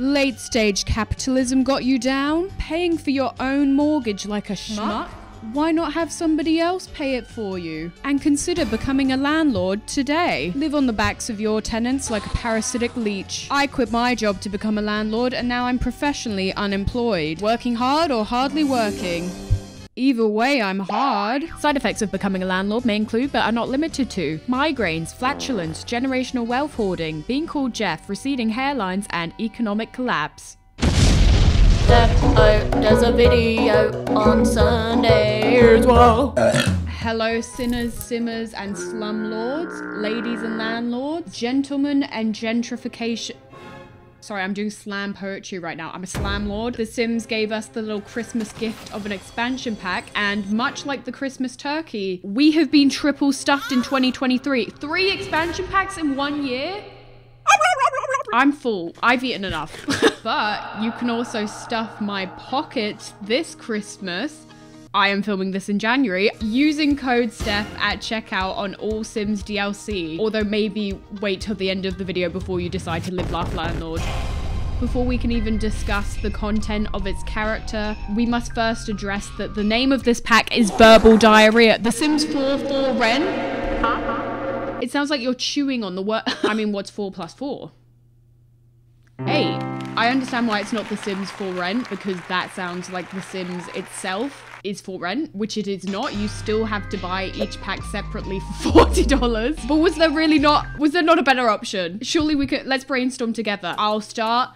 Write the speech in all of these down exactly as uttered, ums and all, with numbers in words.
Late-stage capitalism got you down? Paying for your own mortgage like a schmuck? Why not have somebody else pay it for you? And consider becoming a landlord today. Live on the backs of your tenants like a parasitic leech. I quit my job to become a landlord and now I'm professionally unemployed. Working hard or hardly working? Either way, I'm hard. Side effects of becoming a landlord may include, but are not limited to, migraines, flatulence, generational wealth hoarding, being called Jeff, receding hairlines, and economic collapse. Steph oh does a video on Sunday as well. Hello sinners, simmers, and slumlords, ladies and landlords, gentlemen and gentrification. Sorry, I'm doing slam poetry right now. I'm a slam lord. The Sims gave us the little Christmas gift of an expansion pack, and much like the Christmas turkey, we have been triple stuffed in twenty twenty-three. Three expansion packs in one year? I'm full. I've eaten enough. But you can also stuff my pockets this Christmas. I am filming this in January, using code Steph at checkout on all Sims D L C, although maybe wait till the end of the video before you decide to live laugh landlord. Before we can even discuss the content of its character, we must first address that the name of this pack is Verbal Diarrhea. The Sims four For Rent? Huh? It sounds like you're chewing on the word. I mean, what's four plus four? Eight. I understand why it's not The Sims For Rent, because that sounds like The Sims itself is for rent, which it is not. You still have to buy each pack separately for forty dollars. But was there really not, was there not a better option? Surely we could, let's brainstorm together. I'll start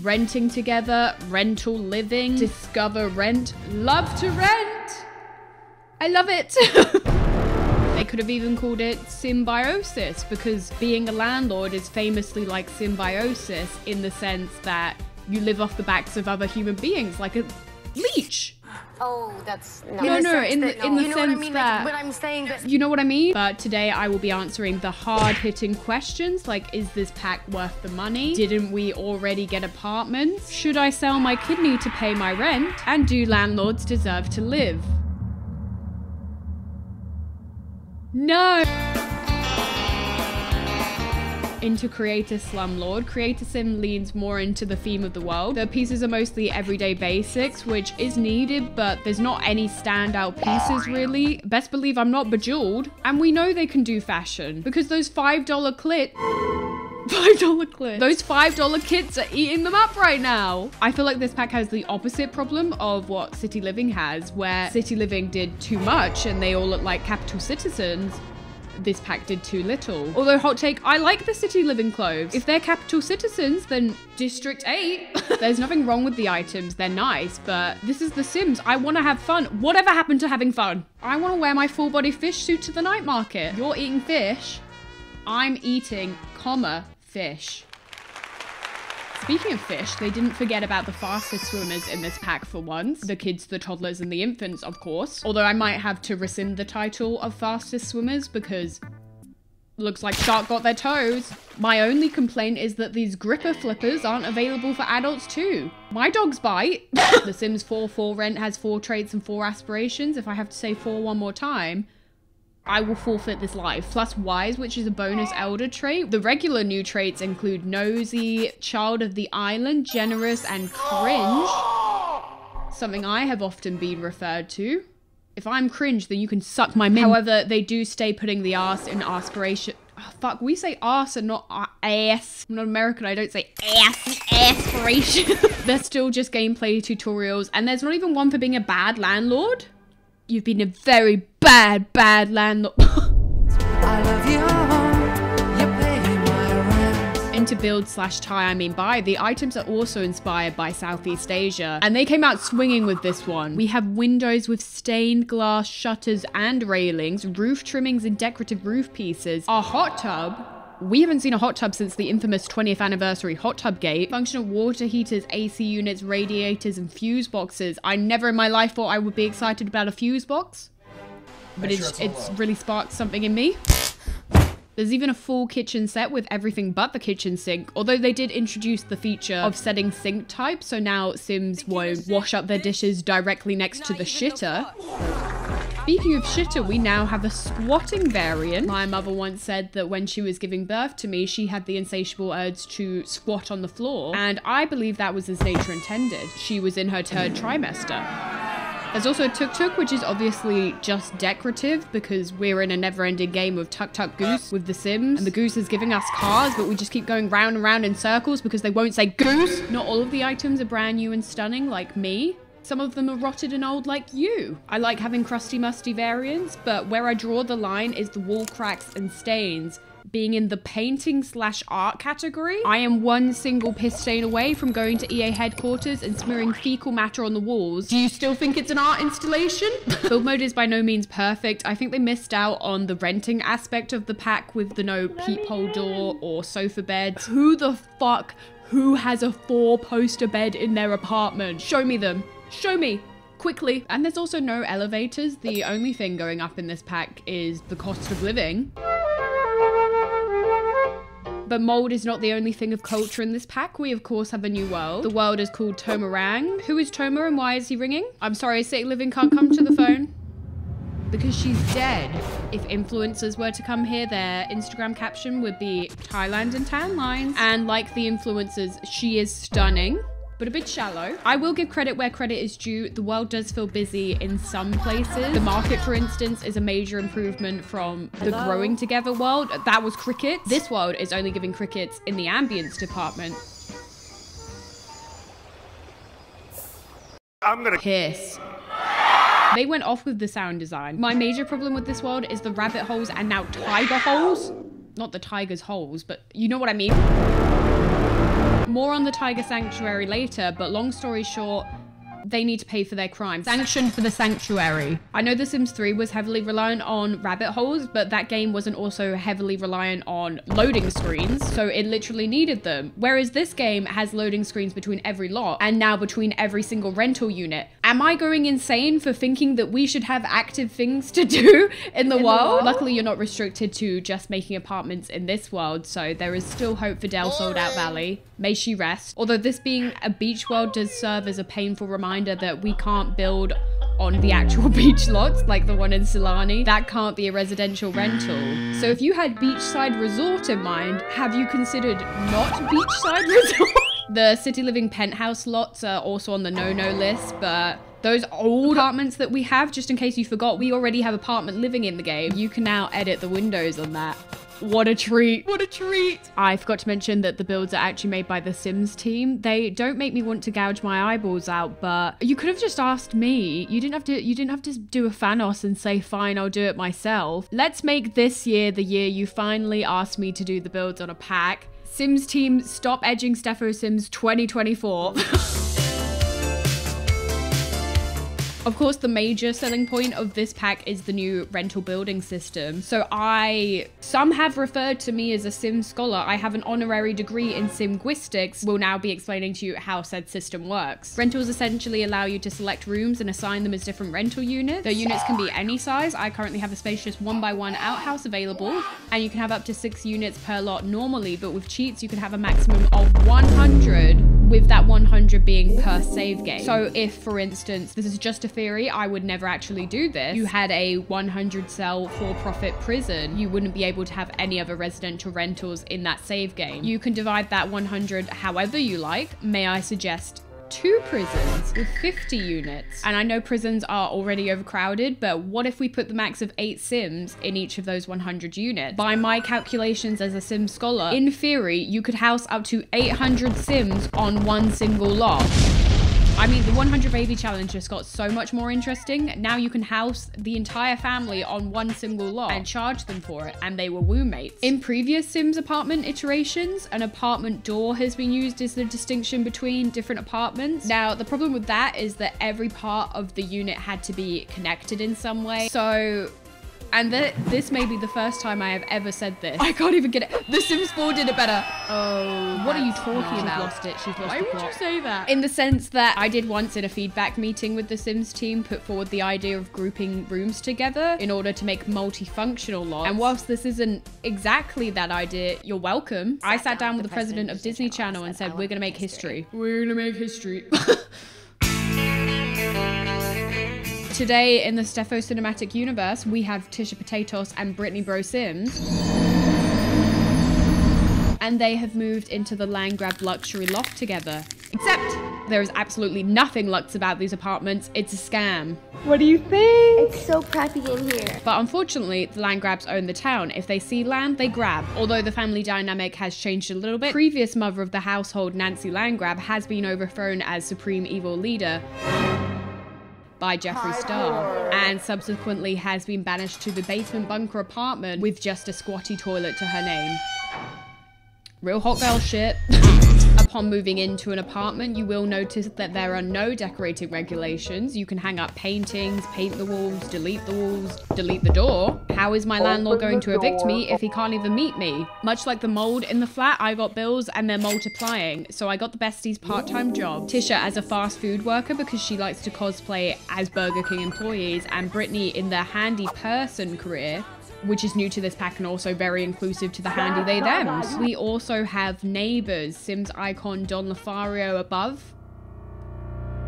renting together, rental living, discover rent, love to rent. I love it. They could have even called it symbiosis, because being a landlord is famously like symbiosis in the sense that you live off the backs of other human beings, like a leech. Oh, that's not no, no, in the, in the sense that, no. in the, in the you know sense I mean? that like, I'm saying that you know what I mean. But today I will be answering the hard-hitting questions like: is this pack worth the money? Didn't we already get apartments? Should I sell my kidney to pay my rent? And do landlords deserve to live? No. Into Creator Slumlord, Creator Sim leans more into the theme of the world. The pieces are mostly everyday basics, which is needed, but there's not any standout pieces really. Best believe I'm not bejeweled. And we know they can do fashion because those five dollar clip, five dollar clip, those five dollar kits are eating them up right now. I feel like this pack has the opposite problem of what City Living has, where City Living did too much and they all look like capital citizens. This pack did too little. Although, hot take, I like the City Living clothes. If they're capital citizens, then District eight. There's nothing wrong with the items. They're nice, but this is The Sims. I want to have fun. Whatever happened to having fun? I want to wear my full body fish suit to the night market. You're eating fish. I'm eating, comma, fish. Speaking of fish, they didn't forget about the fastest swimmers in this pack for once. The kids, the toddlers, and the infants, of course. Although I might have to rescind the title of fastest swimmers because looks like Shark got their toes. My only complaint is that these gripper flippers aren't available for adults too. My dogs bite. The Sims four For Rent has four traits and four aspirations. If I have to say four one more time, I will forfeit this life. Plus wise, which is a bonus elder trait. The regular new traits include nosy, child of the island, generous, and cringe. Something I have often been referred to. If I'm cringe, then you can suck my min. However, they do stay putting the arse in aspiration. Oh, fuck, we say arse and not ass. I'm not American, I don't say ass, aspiration. They're still just gameplay tutorials, and there's not even one for being a bad landlord. You've been a very bad, bad landlord. I love you. You pay my rent. And to build slash tie, I mean buy, the items are also inspired by Southeast Asia. And they came out swinging with this one. We have windows with stained glass shutters and railings, roof trimmings and decorative roof pieces. Our hot tub. We haven't seen a hot tub since the infamous twentieth anniversary hot tub gate. Functional water heaters, A C units, radiators, and fuse boxes. I never in my life thought I would be excited about a fuse box, but sure it's, it's really sparked something in me. There's even a full kitchen set with everything but the kitchen sink, although they did introduce the feature of setting sink type, so now Sims won't wash up their dishes directly next to the shitter. Speaking of shitter, we now have a squatting variant. My mother once said that when she was giving birth to me, she had the insatiable urge to squat on the floor, and I believe that was as nature intended. She was in her third trimester. There's also a tuk-tuk, which is obviously just decorative because we're in a never-ending game of tuck-tuck-goose with The Sims, and the goose is giving us cars, but we just keep going round and round in circles because they won't say goose. Not all of the items are brand new and stunning, like me. Some of them are rotted and old, like you. I like having crusty-musty variants, but where I draw the line is the wall cracks and stains. Being in the painting slash art category, I am one single piss stain away from going to E A headquarters and smearing fecal matter on the walls. Do you still think it's an art installation? Build mode is by no means perfect. I think they missed out on the renting aspect of the pack with the no peephole door or sofa beds. Who the fuck, who has a four poster bed in their apartment? Show me them, show me. Quickly. And there's also no elevators. The only thing going up in this pack is the cost of living. But mold is not the only thing of culture in this pack. We, of course, have a new world. The world is called Tomarang. Who is Toma and why is he ringing? I'm sorry, City Living can't come to the phone. Because she's dead. If influencers were to come here, their Instagram caption would be Thailand and tan lines. And like the influencers, she is stunning, but a bit shallow. I will give credit where credit is due. The world does feel busy in some places. The market, for instance, is a major improvement from the Hello. Growing Together world. That was crickets. This world is only giving crickets in the ambience department. I'm gonna piss. They went off with the sound design. My major problem with this world is the rabbit holes and now tiger holes. Not the tiger's holes, but you know what I mean? More on the tiger sanctuary later, but long story short, they need to pay for their crime. Sanction for the sanctuary. I know The Sims three was heavily reliant on rabbit holes, but that game wasn't also heavily reliant on loading screens, so it literally needed them. Whereas this game has loading screens between every lot and now between every single rental unit. Am I going insane for thinking that we should have active things to do in the in world? The world? Luckily, you're not restricted to just making apartments in this world, so there is still hope for Del Sol Valley. May she rest. Although this being a beach world does serve as a painful reminder that we can't build on the actual beach lots, like the one in Solani. That can't be a residential rental. So if you had beachside resort in mind, have you considered not beachside resort? The city living penthouse lots are also on the no-no list, but those old apartments that we have, just in case you forgot, we already have apartment living in the game. You can now edit the windows on that. What a treat. What a treat. I forgot to mention that the builds are actually made by the Sims team. They don't make me want to gouge my eyeballs out, but you could have just asked me. You didn't have to, you didn't have to do a Thanos and say, fine, I'll do it myself. Let's make this year the year you finally asked me to do the builds on a pack. Sims team, stop edging Steph zero sims twenty twenty-four. Of course, the major selling point of this pack is the new rental building system. So I, some have referred to me as a Sim scholar. I have an honorary degree in Simguistics. We'll now be explaining to you how said system works. Rentals essentially allow you to select rooms and assign them as different rental units. The units can be any size. I currently have a spacious one by one outhouse available, and you can have up to six units per lot normally, but with cheats, you can have a maximum of one hundred. With that one hundred being per save game. So if, for instance, this is just a theory, I would never actually do this, you had a one hundred cell for-profit prison, you wouldn't be able to have any other residential rentals in that save game. You can divide that one hundred however you like. May I suggest two prisons with fifty units? And I know prisons are already overcrowded, but what if we put the max of eight Sims in each of those one hundred units? By my calculations as a Sim scholar, in theory, you could house up to eight hundred Sims on one single lot. I mean, the one hundred baby challenge just got so much more interesting. Now you can house the entire family on one single lot and charge them for it, and they were woo mates. In previous Sims apartment iterations, an apartment door has been used as the distinction between different apartments. Now, the problem with that is that every part of the unit had to be connected in some way. So, and th this may be the first time I have ever said this. I can't even get it. The Sims four did it better. Oh, what are you talking about? She's lost it. She's lost it. Why would you say that? In the sense that I did once in a feedback meeting with the Sims team put forward the idea of grouping rooms together in order to make multifunctional lots. And whilst this isn't exactly that idea, you're welcome. I sat down with the president of Disney Channel and said, we're gonna make history. We're gonna make history. today in the Steph zero cinematic universe, we have Tisha Potatoes and Brittany Broski, and they have moved into the Landgraab luxury loft together. Except there is absolutely nothing luxe about these apartments. It's a scam. What do you think? It's so crappy in here. But unfortunately, the Landgraabs own the town. If they see land, they grab. Although the family dynamic has changed a little bit. Previous mother of the household, Nancy Landgraab, has been overthrown as supreme evil leader by Jeffree Star, and subsequently has been banished to the basement bunker apartment with just a squatty toilet to her name. Real hot girl shit. Upon moving into an apartment, you will notice that there are no decorating regulations. You can hang up paintings, paint the walls, delete the walls, delete the door. How is my landlord going to evict me if he can't even meet me? Much like the mold in the flat, I got bills and they're multiplying, so I got the besties part-time job. Tisha as a fast food worker because she likes to cosplay as Burger King employees, and Brittany in their handy person career, which is new to this pack and also very inclusive to the handy they thems. We also have neighbors, Sims icon Don LaFario above,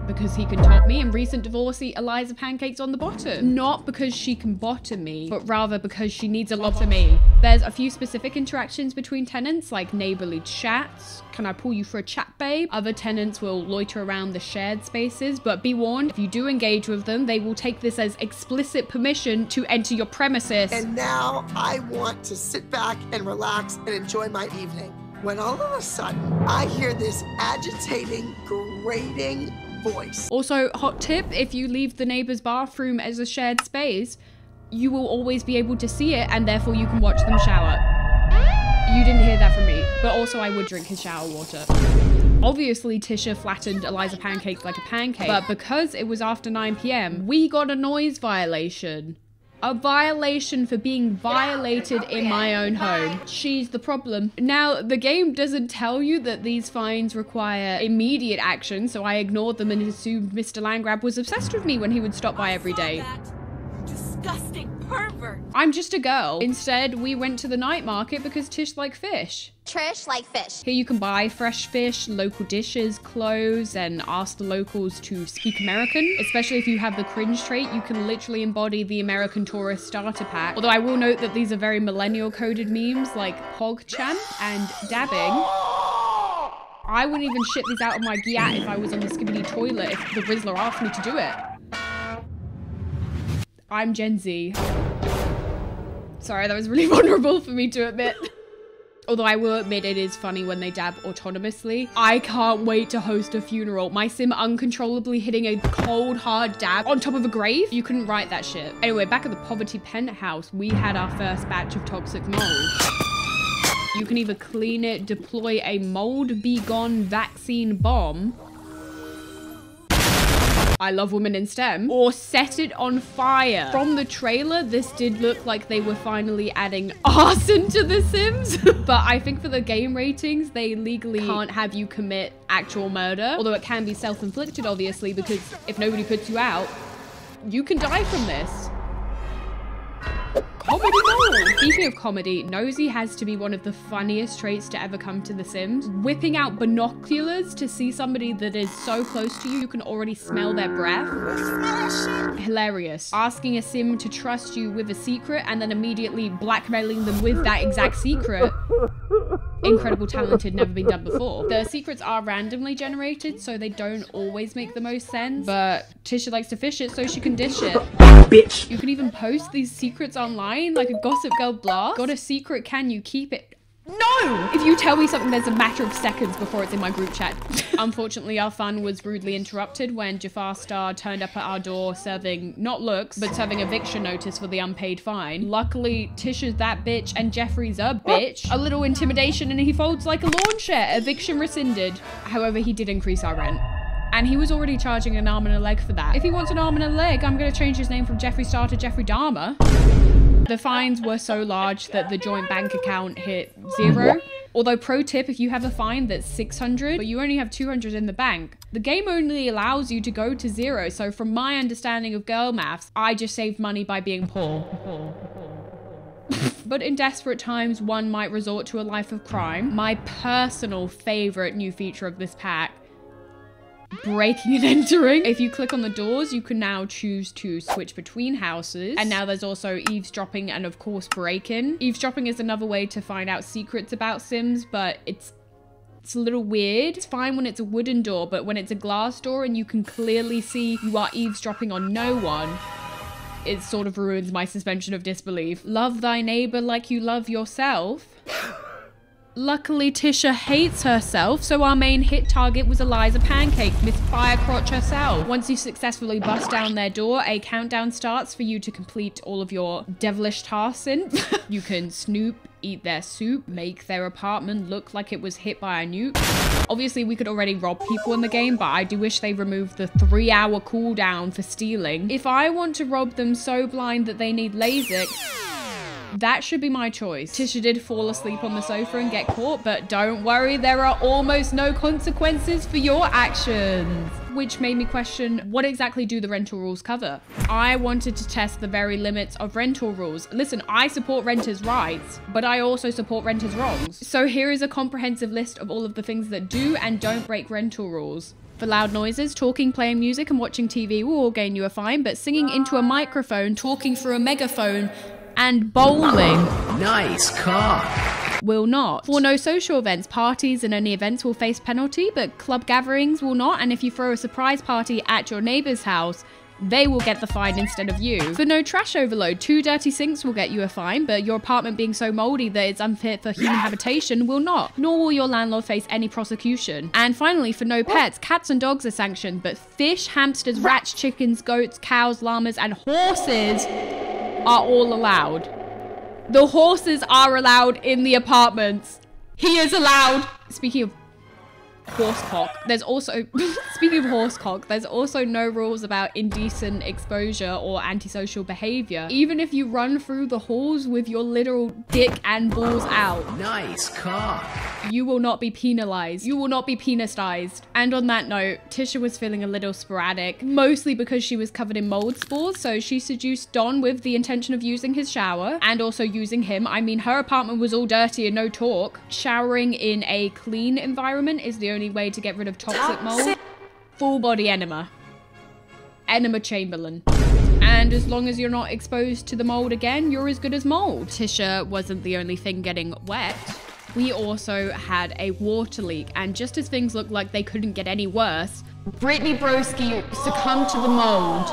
because he can top me, and recent divorcee Eliza Pancakes on the bottom. Not because she can bottom me, but rather because she needs a lot from me. There's a few specific interactions between tenants, like neighborly chats. Can I pull you for a chat, babe? Other tenants will loiter around the shared spaces, but be warned, if you do engage with them, they will take this as explicit permission to enter your premises. And now I want to sit back and relax and enjoy my evening, when all of a sudden I hear this agitating, grating voice. Also, hot tip, if you leave the neighbor's bathroom as a shared space, you will always be able to see it, and therefore you can watch them shower. You didn't hear that from me, but also I would drink his shower water. Obviously, Tisha flattened Eliza Pancakes like a pancake, but because it was after nine p m, we got a noise violation. A violation for being violated in my own home. She's the problem. Now, the game doesn't tell you that these fines require immediate action, so I ignored them and assumed Mister Landgraab was obsessed with me when he would stop by every day. Disgusting pervert. I'm just a girl. Instead, we went to the night market because Tish like fish. Trish like fish. Here you can buy fresh fish, local dishes, clothes, and ask the locals to speak American. Especially if you have the cringe trait, you can literally embody the American Tourist Starter Pack. Although I will note that these are very millennial coded memes like PogChamp and dabbing. I wouldn't even shit these out of my gyat if I was on the skibbity toilet if the Rizzler asked me to do it. I'm Gen Z. Sorry, that was really vulnerable for me to admit. Although I will admit it is funny when they dab autonomously. I can't wait to host a funeral. My sim uncontrollably hitting a cold hard dab on top of a grave. You couldn't write that shit. Anyway, back at the poverty penthouse, we had our first batch of toxic mold. You can either clean it, deploy a mold be gone vaccine bomb, I love women in STEM, or set it on fire. From the trailer, this did look like they were finally adding arson to The Sims, but I think for the game ratings, they legally can't have you commit actual murder, although it can be self-inflicted, obviously, because if nobody puts you out, you can die from this. Comedy gold. Speaking of comedy, Nosy has to be one of the funniest traits to ever come to The Sims. Whipping out binoculars to see somebody that is so close to you, you can already smell their breath. Hilarious. Asking a Sim to trust you with a secret and then immediately blackmailing them with that exact secret. Incredible, talented, never been done before. The secrets are randomly generated, so they don't always make the most sense, but Tisha likes to fish it so she can dish it. Bitch. You can even post these secrets online, like a Gossip Girl blast. Got a secret, can you keep it? No! If you tell me something, there's a matter of seconds before it's in my group chat. Unfortunately, our fun was rudely interrupted when Jeffree Star turned up at our door serving, not looks, but serving eviction notice for the unpaid fine. Luckily, Tisha's that bitch and Jeffree's a bitch. A little intimidation and he folds like a lawn chair. Eviction rescinded. However, he did increase our rent. And he was already charging an arm and a leg for that. If he wants an arm and a leg, I'm gonna change his name from Jeffree Star to Jeffrey Dahmer. The fines were so large that the joint bank account hit zero. Although pro tip, if you have a fine that's six hundred, but you only have two hundred in the bank, the game only allows you to go to zero. So from my understanding of girl maths, I just saved money by being poor. But in desperate times, one might resort to a life of crime. My personal favorite new feature of this pack breaking and entering. If you click on the doors, you can now choose to switch between houses. And now there's also eavesdropping and of course break-in. Eavesdropping is another way to find out secrets about Sims, but it's It's a little weird. It's fine when it's a wooden door, but when it's a glass door and you can clearly see you are eavesdropping on no one, it sort of ruins my suspension of disbelief. Love thy neighbor like you love yourself. Luckily, Tisha hates herself, so our main hit target was Eliza Pancakes, Miss Firecrotch herself. Once you successfully bust down their door, a countdown starts for you to complete all of your devilish tasks in. You can snoop, eat their soup, make their apartment look like it was hit by a nuke. Obviously, we could already rob people in the game, but I do wish they removed the three-hour cooldown for stealing. If I want to rob them so blind that they need LASIK, that should be my choice. Tisha did fall asleep on the sofa and get caught, but don't worry, there are almost no consequences for your actions. Which made me question, what exactly do the rental rules cover? I wanted to test the very limits of rental rules. Listen, I support renters' rights, but I also support renters' wrongs. So here is a comprehensive list of all of the things that do and don't break rental rules. For loud noises, talking, playing music, and watching T V will all gain you a fine, but singing into a microphone, talking through a megaphone, and bowling. Nice car. Will not. For no social events, parties and any events will face penalty, but club gatherings will not. And if you throw a surprise party at your neighbor's house, they will get the fine instead of you. For no trash overload, two dirty sinks will get you a fine, but your apartment being so moldy that it's unfit for human habitation will not, nor will your landlord face any prosecution. And finally, for no pets, cats and dogs are sanctioned, but fish, hamsters, rats, chickens, goats, cows, llamas, and horses are all allowed. The horses are allowed in the apartments. He is allowed. Speaking of horsecock, there's also speaking of horsecock, there's also no rules about indecent exposure or antisocial behavior. Even if you run through the halls with your literal dick and balls out, nice car, you will not be penalized. You will not be penisized. And on that note, Tisha was feeling a little sporadic, mostly because she was covered in mold spores. So she seduced Don with the intention of using his shower and also using him. I mean, her apartment was all dirty and no talk. Showering in a clean environment is the only way to get rid of toxic mold. Full body enema. Enema Chamberlain. And as long as you're not exposed to the mold again, you're as good as mold. Tisha wasn't the only thing getting wet. We also had a water leak, and just as things looked like they couldn't get any worse, Brittany Broski succumbed to the mold.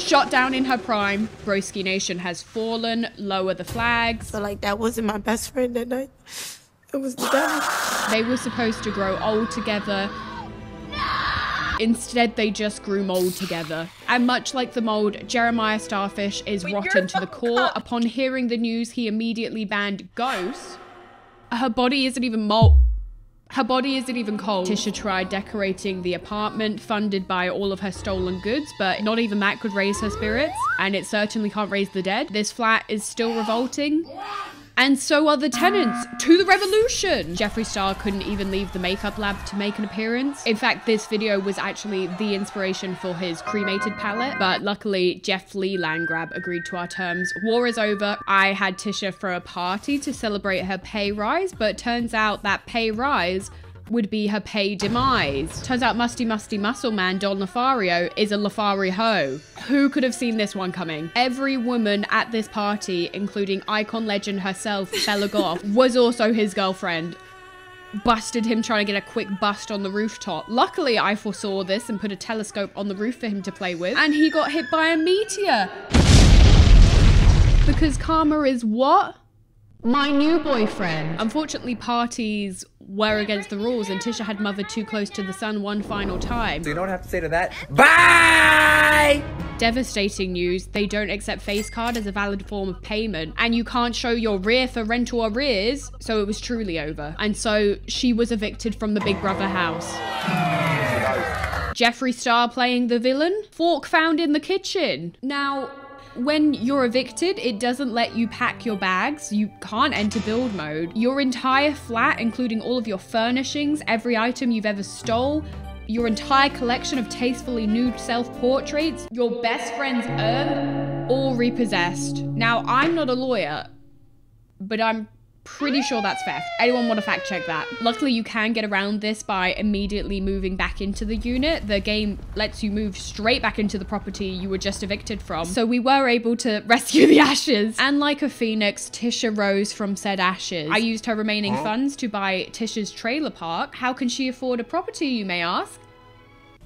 Shot down in her prime. Broski Nation has fallen. Lower the flags. So like that wasn't my best friend that night. It was the devil. They were supposed to grow old together. No! Instead, they just grew mold together. And much like the mold, Jeremiah Starfish is well, rotten to the core. Up. Upon hearing the news, he immediately banned ghosts. Her body isn't even mold. Her body isn't even cold. Tisha tried decorating the apartment funded by all of her stolen goods, but not even that could raise her spirits, and it certainly can't raise the dead. This flat is still revolting, and so are the tenants. To the revolution! Jeffree Star couldn't even leave the makeup lab to make an appearance. In fact, this video was actually the inspiration for his cremated palette, but luckily, Jeffree Landgraab agreed to our terms. War is over. I had Tisha throw a party to celebrate her pay rise, but turns out that pay rise would be her pay demise. Turns out musty, musty muscle man Don LaFario is a LaFario. Who could have seen this one coming? Every woman at this party, including icon legend herself, Bella Goth, was also his girlfriend. Busted him trying to get a quick bust on the rooftop. Luckily, I foresaw this and put a telescope on the roof for him to play with, and he got hit by a meteor. Because karma is what? My new boyfriend. Unfortunately, parties were against the rules, and Tisha had mothered too close to the sun one final time. So you don't have to say to that, bye! Devastating news, they don't accept face card as a valid form of payment, and you can't show your rear for rental arrears, so it was truly over. And so she was evicted from the Big Brother house. Jeffree Star playing the villain, fork found in the kitchen. Now, when you're evicted, it doesn't let you pack your bags. You can't enter build mode. Your entire flat, including all of your furnishings, every item you've ever stole, your entire collection of tastefully nude self-portraits, your best friend's urn, all repossessed. Now, I'm not a lawyer, but I'm Pretty sure that's theft. Anyone want to fact check that? Luckily, you can get around this by immediately moving back into the unit. The game lets you move straight back into the property you were just evicted from. So we were able to rescue the ashes. And like a phoenix, Tisha rose from said ashes. I used her remaining funds to buy Tisha's trailer park. How can she afford a property, you may ask?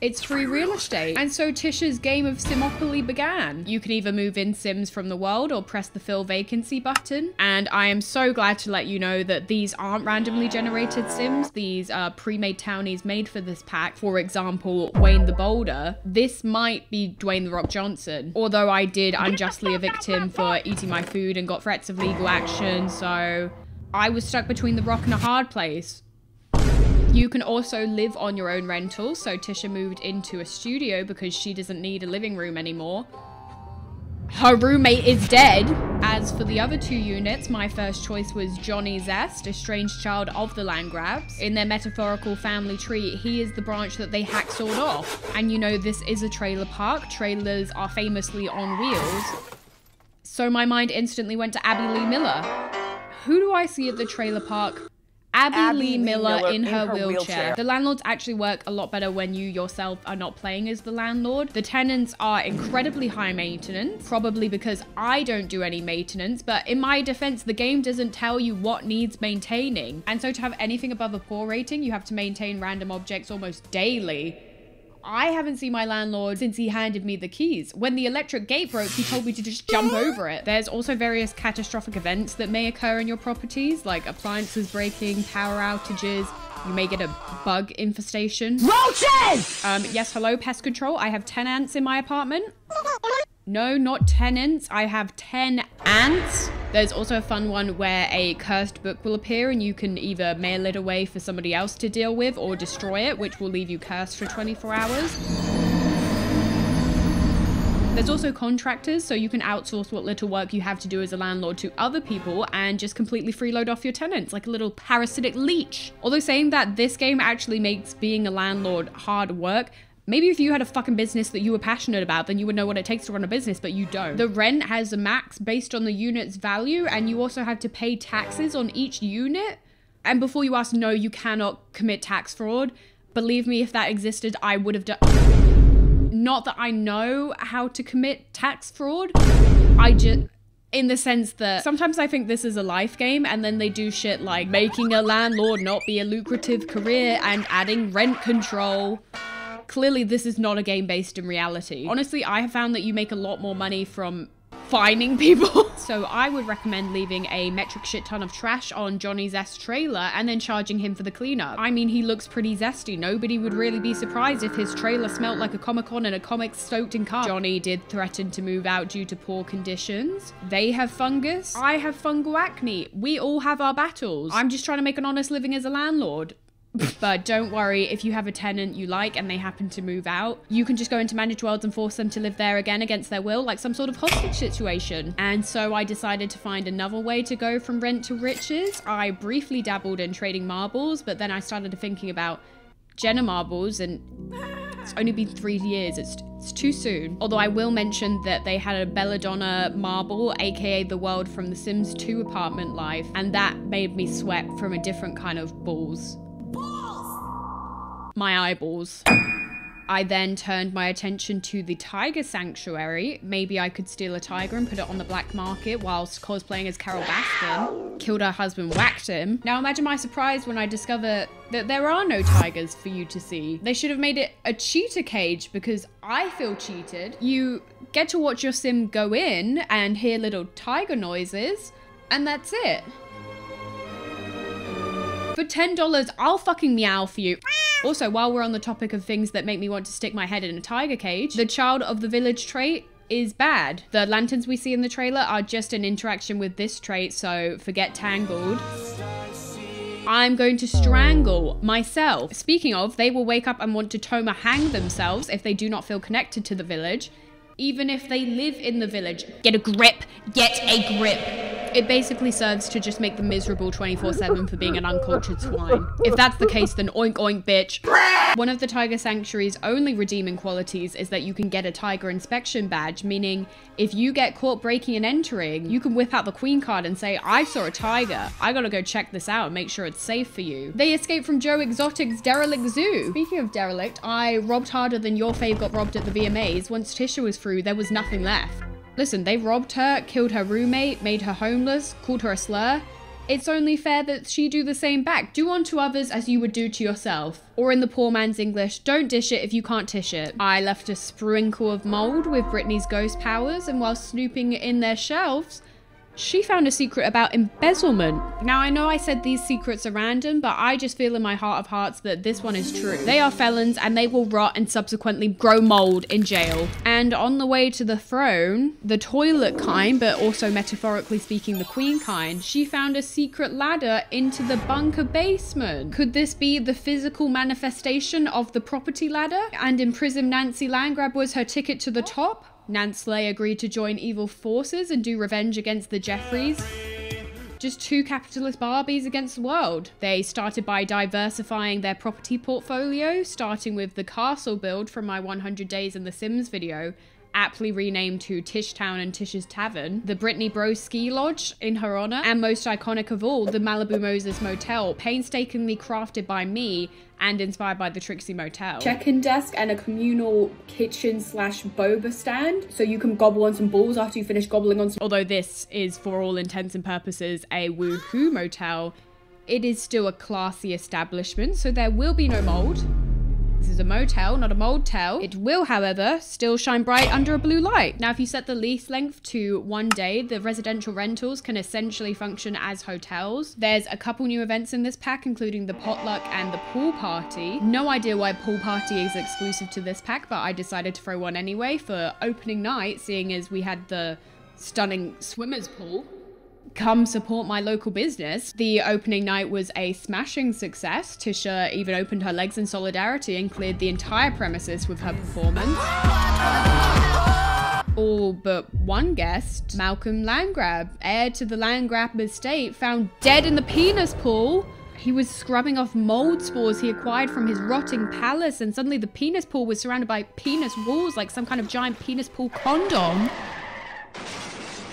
It's free real estate. And so Tisha's game of Simopoly began. You can either move in Sims from the world or press the fill vacancy button. And I am so glad to let you know that these aren't randomly generated Sims. These are pre-made townies made for this pack. For example, Wayne the Boulder. This might be Dwayne the Rock Johnson. Although I did unjustly evict him for eating my food and got threats of legal action. So I was stuck between the rock and a hard place. You can also live on your own rental, so Tisha moved into a studio because she doesn't need a living room anymore. Her roommate is dead. As for the other two units, my first choice was Johnny Zest, a strange child of the Landgrabs. In their metaphorical family tree, he is the branch that they hacksawed off. And you know, this is a trailer park. Trailers are famously on wheels. So my mind instantly went to Abby Lee Miller. Who do I see at the trailer park? Abby, Abby Lee Miller, Miller in, in her, her wheelchair. wheelchair. The landlords actually work a lot better when you yourself are not playing as the landlord. The tenants are incredibly high maintenance, probably because I don't do any maintenance, but in my defense, the game doesn't tell you what needs maintaining. And so to have anything above a poor rating, you have to maintain random objects almost daily. I haven't seen my landlord since he handed me the keys. When the electric gate broke, he told me to just jump over it. There's also various catastrophic events that may occur in your properties, like appliances breaking, power outages. You may get a bug infestation. Roaches! Um, yes, hello, pest control. I have ten ants in my apartment. No, not tenants. I have ten ants. There's also a fun one where a cursed book will appear and you can either mail it away for somebody else to deal with or destroy it, which will leave you cursed for twenty-four hours. There's also contractors, so you can outsource what little work you have to do as a landlord to other people and just completely freeload off your tenants like a little parasitic leech. Although saying that, this game actually makes being a landlord hard work. Maybe if you had a fucking business that you were passionate about, then you would know what it takes to run a business, but you don't. The rent has a max based on the unit's value, and you also have to pay taxes on each unit. And before you ask, no, you cannot commit tax fraud. Believe me, if that existed, I would have done... Not that I know how to commit tax fraud. I just... In the sense that sometimes I think this is a life game and then they do shit like making a landlord not be a lucrative career and adding rent control. Clearly, this is not a game based in reality. Honestly, I have found that you make a lot more money from fining people. So I would recommend leaving a metric shit ton of trash on Johnny Zest's trailer and then charging him for the cleanup. I mean, he looks pretty zesty. Nobody would really be surprised if his trailer smelt like a Comic-Con and a comic stoked in car. Johnny did threaten to move out due to poor conditions. They have fungus. I have fungal acne. We all have our battles. I'm just trying to make an honest living as a landlord. But don't worry, if you have a tenant you like and they happen to move out, you can just go into managed worlds and force them to live there again against their will, like some sort of hostage situation. And so I decided to find another way to go from rent to riches. I briefly dabbled in trading marbles, but then I started thinking about Jenna Marbles, and it's only been three years. It's, it's too soon. Although I will mention that they had a Belladonna marble, aka the world from The Sims two apartment life, and that made me sweat from a different kind of balls. My eyeballs. I then turned my attention to the tiger sanctuary. Maybe I could steal a tiger and put it on the black market whilst cosplaying as Carol Baskin. Killed her husband, whacked him. Now imagine my surprise when I discover that there are no tigers for you to see. They should have made it a cheetah cage because I feel cheated. You get to watch your sim go in and hear little tiger noises, and that's it. For ten dollars, I'll fucking meow for you. Also, while we're on the topic of things that make me want to stick my head in a tiger cage, the child of the village trait is bad. The lanterns we see in the trailer are just an interaction with this trait, so forget Tangled. I'm going to strangle myself. Speaking of, they will wake up and want to Tomarang themselves if they do not feel connected to the village, even if they live in the village. Get a grip, get a grip. It basically serves to just make them miserable twenty-four seven for being an uncultured swine. If that's the case, then oink oink, bitch. One of the Tiger Sanctuary's only redeeming qualities is that you can get a Tiger Inspection Badge, meaning if you get caught breaking and entering, you can whip out the Queen card and say, I saw a tiger. I gotta go check this out and make sure it's safe for you. They escape from Joe Exotic's derelict zoo. Speaking of derelict, I robbed harder than your fave got robbed at the V M As. Once Tisha was through, there was nothing left. Listen, they robbed her, killed her roommate, made her homeless, called her a slur. It's only fair that she do the same back. Do unto others as you would do to yourself. Or in the poor man's English, don't dish it if you can't tish it. I left a sprinkle of mold with Brittany's ghost powers, and while snooping in their shelves, she found a secret about embezzlement. Now, I know I said these secrets are random, but I just feel in my heart of hearts that this one is true. They are felons and they will rot and subsequently grow mold in jail. And on the way to the throne, the toilet kind, but also metaphorically speaking, the queen kind, she found a secret ladder into the bunker basement. Could this be the physical manifestation of the property ladder? And imprisoned Nancy Landgraab was her ticket to the top? Nansley agreed to join evil forces and do revenge against the Jeffreys. Just two capitalist Barbies against the world. They started by diversifying their property portfolio, starting with the castle build from my one hundred days in The Sims video, aptly renamed to Tisch Town and Tish's Tavern, the Brittany Broski Lodge in her honor, and most iconic of all, the Malibu Moses Motel, painstakingly crafted by me and inspired by the Trixie Motel. Check-in desk and a communal kitchen slash boba stand, so you can gobble on some balls after you finish gobbling on some- Although this is, for all intents and purposes, a woohoo motel, it is still a classy establishment, so there will be no mold. This is a motel, not a mold-tel. It will, however, still shine bright under a blue light. Now, if you set the lease length to one day, the residential rentals can essentially function as hotels. There's a couple new events in this pack, including the potluck and the pool party. No idea why pool party is exclusive to this pack, but I decided to throw one anyway for opening night, seeing as we had the stunning swimmer's pool. Come support my local business. The opening night was a smashing success. Tisha even opened her legs in solidarity and cleared the entire premises with her performance. All but one guest, Malcolm Landgraab, heir to the Landgraab estate, found dead in the penis pool. He was scrubbing off mold spores he acquired from his rotting palace, and suddenly the penis pool was surrounded by penis walls like some kind of giant penis pool condom.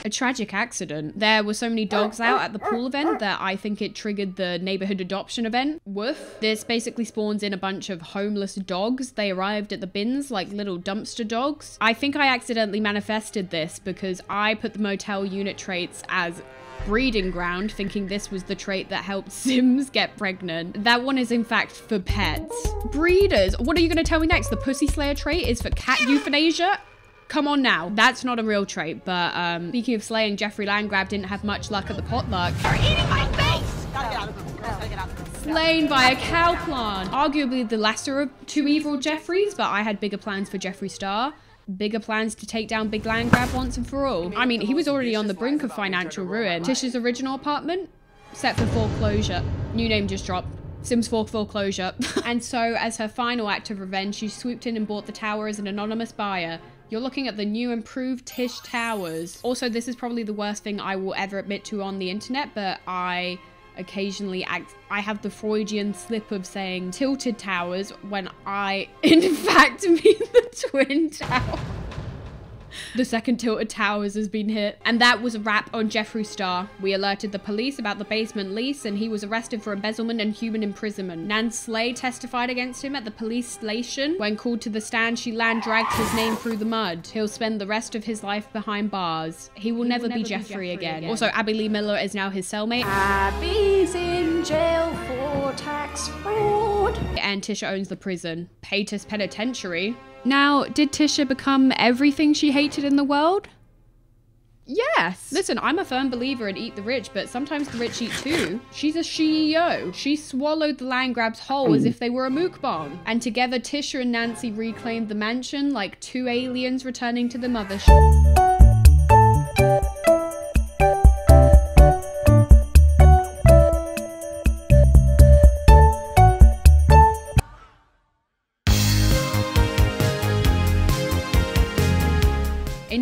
A tragic accident. There were so many dogs out at the pool event that I think it triggered the neighborhood adoption event. Woof. This basically spawns in a bunch of homeless dogs. They arrived at the bins like little dumpster dogs. I think I accidentally manifested this because I put the motel unit traits as breeding ground, thinking this was the trait that helped Sims get pregnant. That one is in fact for pets. Breeders. What are you gonna tell me next? The pussy slayer trait is for cat euthanasia? Come on now, that's not a real trait, but um, speaking of slaying, Jeffree Landgraab didn't have much luck at the potluck. You're eating my face! Gotta get out of this. Gotta get out of this. Slain by a cow plant. Arguably the lesser of two evil Jeffreys, but I had bigger plans for Jeffree Star. Bigger plans to take down Big Landgraab once and for all. I mean, he was already on the brink of financial ruin. Tisha's original apartment, set for foreclosure. New name just dropped. Sims four foreclosure. And so, as her final act of revenge, she swooped in and bought the tower as an anonymous buyer. You're looking at the new improved Tisch Towers. Also, this is probably the worst thing I will ever admit to on the internet, but I occasionally act, I have the Freudian slip of saying tilted towers when I in fact mean the twin tower. The second tilted towers has been hit. And that was a wrap on Jeffree Star. We alerted the police about the basement lease and he was arrested for embezzlement and human imprisonment. Nansley testified against him at the police station. When called to the stand, she land dragged his name through the mud. He'll spend the rest of his life behind bars. He will, he will never, never be, be Jeffree again. again. Also, Abby Lee Miller is now his cellmate. Abby's in jail for tax fraud. And Tisha owns the prison, Paytas Penitentiary. Now, did Tisha become everything she hated in the world? Yes. Listen, I'm a firm believer in eat the rich, but sometimes the rich eat too. She's a C E O. She swallowed the Landgraabs whole as if they were a mukbang. And together, Tisha and Nancy reclaimed the mansion like two aliens returning to the mothership.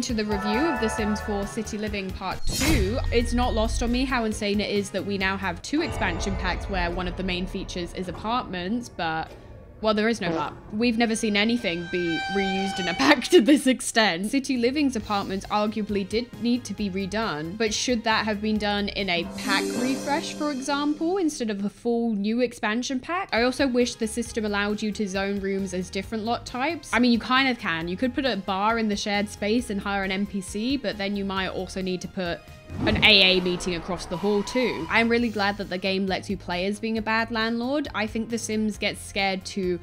into the review of The Sims four City Living Part two, it's not lost on me how insane it is that we now have two expansion packs where one of the main features is apartments, but... well, there is no map. We've never seen anything be reused in a pack to this extent. City Living's apartments arguably did need to be redone, but should that have been done in a pack refresh, for example, instead of a full new expansion pack? I also wish the system allowed you to zone rooms as different lot types. I mean, you kind of can. You could put a bar in the shared space and hire an N P C, but then you might also need to put an A A meeting across the hall too. I'm really glad that the game lets you play as being a bad landlord. I think The Sims gets scared to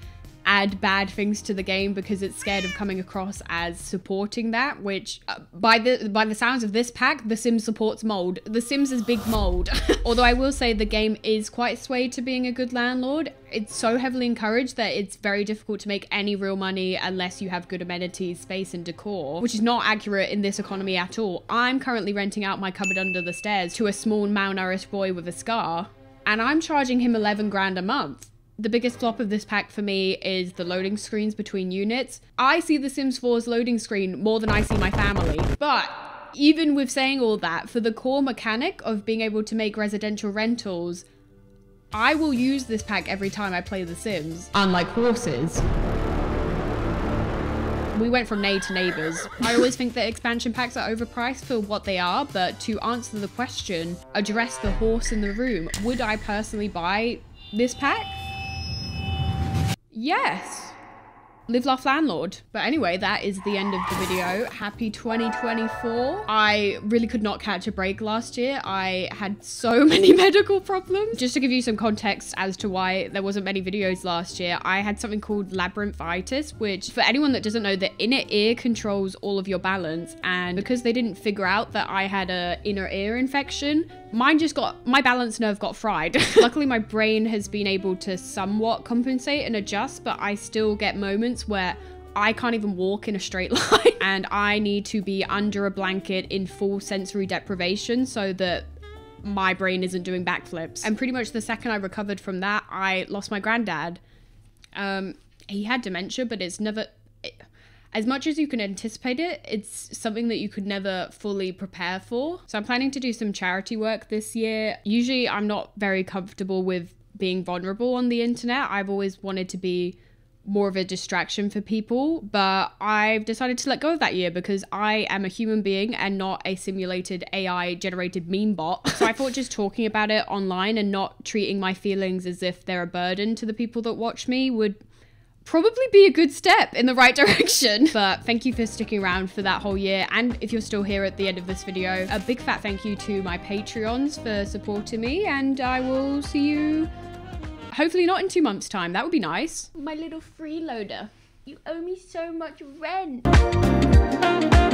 add bad things to the game because it's scared of coming across as supporting that, which uh, by the by the sounds of this pack, The Sims supports mold. The Sims is big mold. Although I will say the game is quite swayed to being a good landlord. It's so heavily encouraged that it's very difficult to make any real money unless you have good amenities, space and decor, which is not accurate in this economy at all. I'm currently renting out my cupboard under the stairs to a small malnourished boy with a scar, and I'm charging him eleven grand a month. The biggest flop of this pack for me is the loading screens between units. I see The Sims four's loading screen more than I see my family. But even with saying all that, for the core mechanic of being able to make residential rentals, I will use this pack every time I play The Sims. Unlike horses. We went from nay to neighbors. I always think that expansion packs are overpriced for what they are, but to answer the question, address the horse in the room, would I personally buy this pack? Yes. Live, laugh, landlord. But anyway, that is the end of the video. Happy twenty twenty-four. I really could not catch a break last year. I had so many medical problems. Just to give you some context as to why there wasn't many videos last year, I had something called labyrinthitis, which for anyone that doesn't know, the inner ear controls all of your balance. And because they didn't figure out that I had a inner ear infection, mine just got, my balance nerve got fried. Luckily, my brain has been able to somewhat compensate and adjust, but I still get moments where I can't even walk in a straight line and I need to be under a blanket in full sensory deprivation so that my brain isn't doing backflips. And pretty much the second I recovered from that, I lost my granddad. Um, he had dementia, but it's never... It, as much as you can anticipate it, it's something that you could never fully prepare for. So I'm planning to do some charity work this year. Usually I'm not very comfortable with being vulnerable on the internet. I've always wanted to be more of a distraction for people, but I've decided to let go of that year because I am a human being and not a simulated A I generated meme bot. So I thought just talking about it online and not treating my feelings as if they're a burden to the people that watch me would probably be a good step in the right direction. But thank you for sticking around for that whole year. And if you're still here at the end of this video, a big fat thank you to my Patreons for supporting me, and I will see you hopefully not in two months' time. That would be nice. My little freeloader. You owe me so much rent.